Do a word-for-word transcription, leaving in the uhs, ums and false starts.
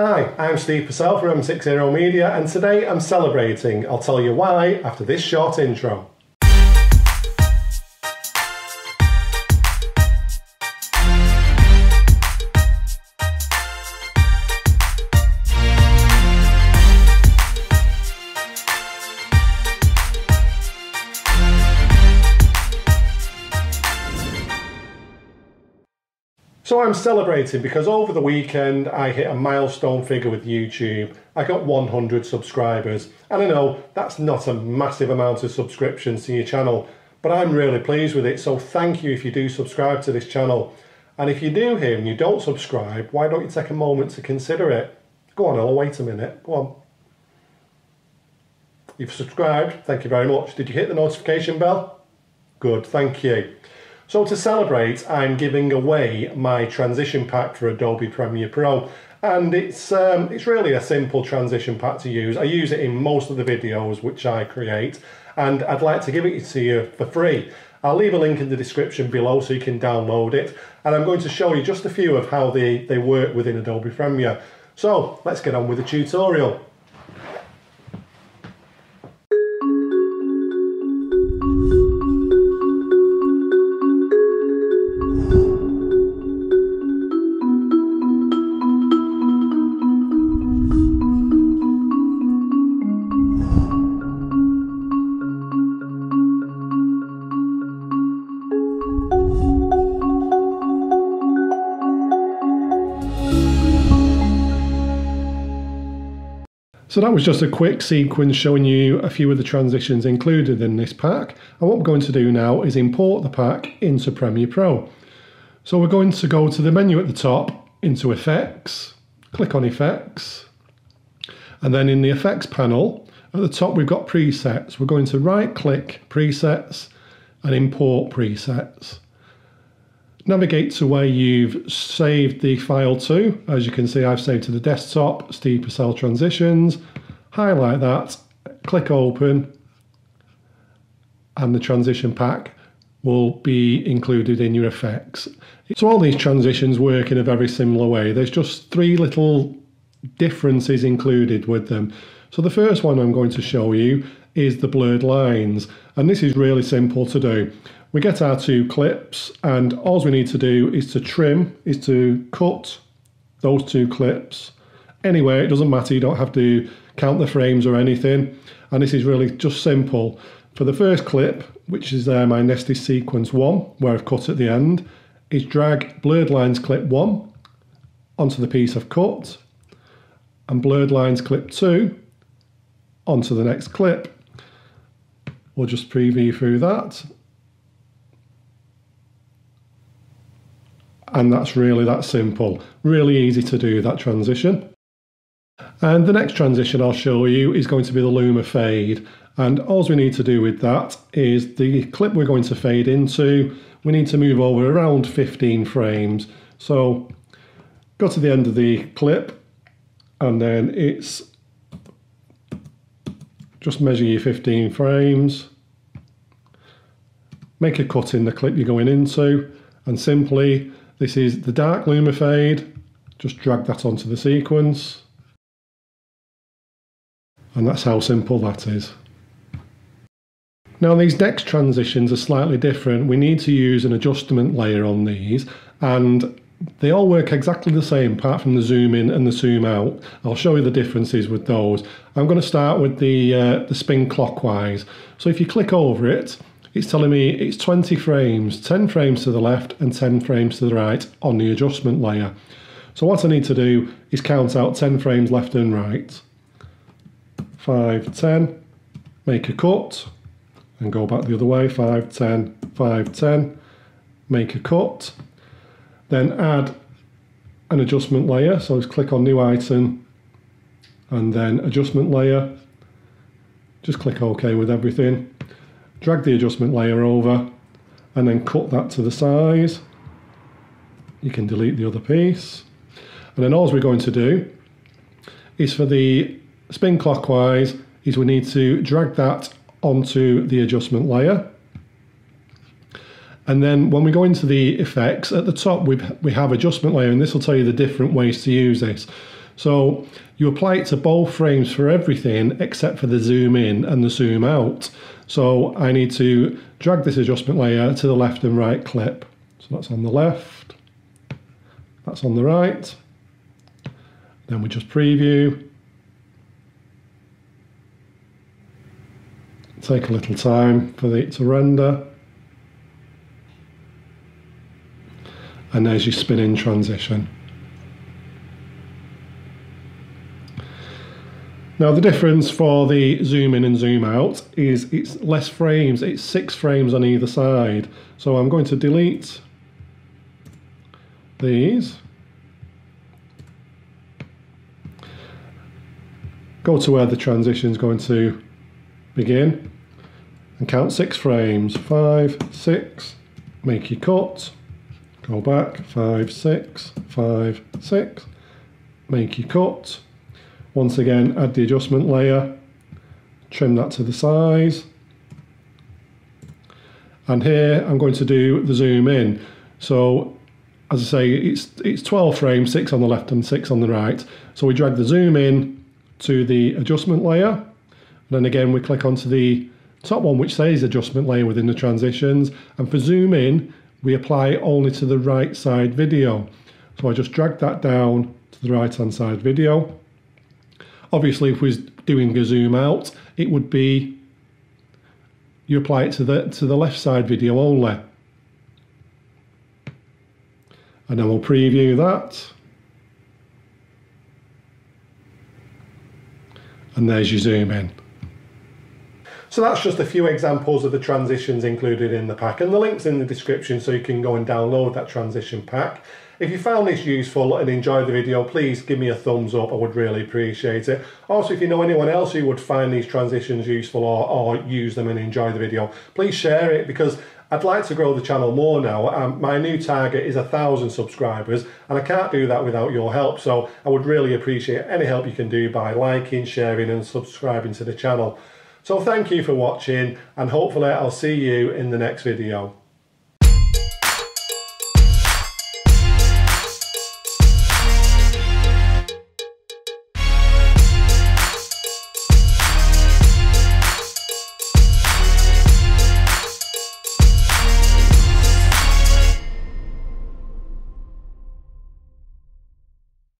Hi, I'm Steve Purcell from M Six Zero Media, and today I'm celebrating. I'll tell you why after this short intro. So I'm celebrating because over the weekend I hit a milestone figure with YouTube. I got one hundred subscribers, and I know that's not a massive amount of subscriptions to your channel, but I'm really pleased with it, so thank you if you do subscribe to this channel. And if you do here and you don't subscribe, why don't you take a moment to consider it? Go on Ella, wait a minute, go on. You've subscribed, thank you very much. Did you hit the notification bell? Good, thank you. So to celebrate, I'm giving away my transition pack for Adobe Premiere Pro, and it's um, it's really a simple transition pack to use. I use it in most of the videos which I create, and I'd like to give it to you for free. I'll leave a link in the description below so you can download it, and I'm going to show you just a few of how they, they work within Adobe Premiere. So let's get on with the tutorial. So that was just a quick sequence showing you a few of the transitions included in this pack, and what we're going to do now is import the pack into Premiere Pro. So we're going to go to the menu at the top, into Effects, click on Effects, and then in the Effects panel at the top we've got Presets. We're going to right click Presets and Import Presets. Navigate to where you've saved the file to. As you can see, I've saved to the desktop, Steve Purcell Transitions. Highlight that, click Open, and the transition pack will be included in your effects. So all these transitions work in a very similar way. There's just three little differences included with them. So the first one I'm going to show you is the blurred lines, and this is really simple to do. We get our two clips, and all we need to do is to trim, is to cut those two clips. Anyway, it doesn't matter, you don't have to count the frames or anything. And this is really just simple. For the first clip, which is uh, my nested sequence one, where I've cut at the end, is drag blurred lines clip one onto the piece I've cut, and blurred lines clip two onto the next clip. We'll just preview through that. And that's really that simple. Really easy to do, that transition. And the next transition I'll show you is going to be the Luma fade. And all we need to do with that is the clip we're going to fade into, we need to move over around fifteen frames. So go to the end of the clip, and then it's just measure your fifteen frames. Make a cut in the clip you're going into, and simply this is the dark Luma fade, just drag that onto the sequence. And that's how simple that is. Now these next transitions are slightly different. We need to use an adjustment layer on these, and they all work exactly the same apart from the zoom in and the zoom out. I'll show you the differences with those. I'm going to start with the, uh, the spin clockwise. So if you click over it, it's telling me it's twenty frames, ten frames to the left and ten frames to the right on the adjustment layer. So what I need to do is count out ten frames left and right. five, ten, make a cut, and go back the other way, five, ten, five, ten, make a cut. Then add an adjustment layer, so just click on new item, and then adjustment layer. Just click OK with everything. Drag the adjustment layer over, and then cut that to the size. You can delete the other piece. And then all we're going to do is for the spin clockwise, is we need to drag that onto the adjustment layer. And then when we go into the effects, at the top we we have adjustment layer, and this will tell you the different ways to use this. So you apply it to both frames for everything except for the zoom in and the zoom out. So I need to drag this adjustment layer to the left and right clip. So that's on the left, that's on the right. Then we just preview. Take a little time for it to render. And there's your spin-in transition. Now the difference for the zoom in and zoom out is it's less frames, it's six frames on either side. So I'm going to delete these. Go to where the transition is going to begin and count six frames, five, six, make your cut. Go back, five, six, five, six, make your cut. Once again, add the adjustment layer, trim that to the size. And here I'm going to do the zoom in. So as I say, it's, it's twelve frames, six on the left and six on the right. So we drag the zoom in to the adjustment layer. And then again, we click onto the top one, which says adjustment layer within the transitions. And for zoom in, we apply only to the right side video. So I just drag that down to the right hand side video. Obviously, if we was doing a zoom out, it would be, you apply it to the, to the left side video only. And then we'll preview that. And there's your zoom in. So that's just a few examples of the transitions included in the pack, and the link's in the description so you can go and download that transition pack. If you found this useful and enjoyed the video, please give me a thumbs up, I would really appreciate it. Also, if you know anyone else who would find these transitions useful or, or use them and enjoy the video, please share it, because I'd like to grow the channel more now. Um, my new target is a thousand subscribers, and I can't do that without your help, so I would really appreciate any help you can do by liking, sharing and subscribing to the channel. So thank you for watching, and hopefully I'll see you in the next video.